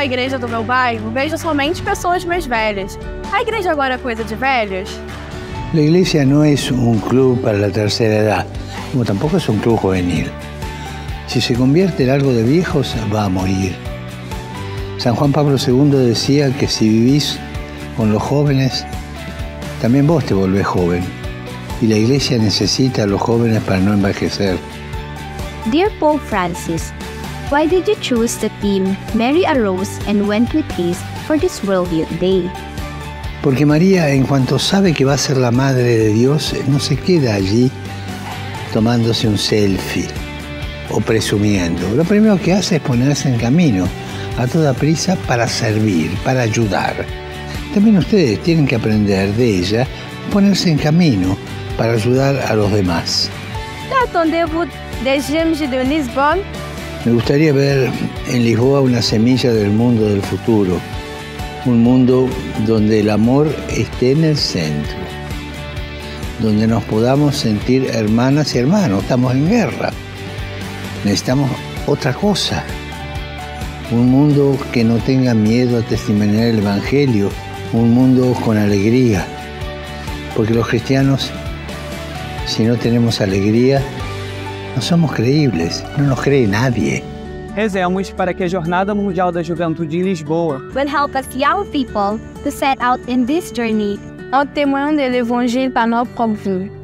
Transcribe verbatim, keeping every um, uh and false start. a igreja do meu bairro, vejo somente pessoas mais velhas. A igreja agora é coisa de velhos? A igreja não é um clube para a terceira idade, como tampouco é um clube juvenil. Si se convierte en algo de viejos, va a morir. San Juan Pablo segundo decía que si vivís con los jóvenes, también vos te volvés joven. Y la Iglesia necesita a los jóvenes para no envejecer. Dear Pope Francis, why did you choose the theme Mary arose and went with haste for this World Youth Day? Porque María, en cuanto sabe que va a ser la Madre de Dios, no se queda allí tomándose un selfie o presumiendo. Lo primero que hace es ponerse en camino, a toda prisa, para servir, para ayudar. También ustedes tienen que aprender de ella, ponerse en camino para ayudar a los demás. Me gustaría ver en Lisboa una semilla del mundo del futuro, un mundo donde el amor esté en el centro, donde nos podamos sentir hermanas y hermanos. Estamos en guerra. Necesitamos otra cosa, un mundo que no tenga miedo a testimoniar el Evangelio, un mundo con alegría, porque los cristianos, si no tenemos alegría, no somos creíbles, no nos cree nadie. Rezemos para que a Jornada Mundial da Juventude em Lisboa will help us young people to set out in this journey en témoin de l'Évangile par notre propre vie.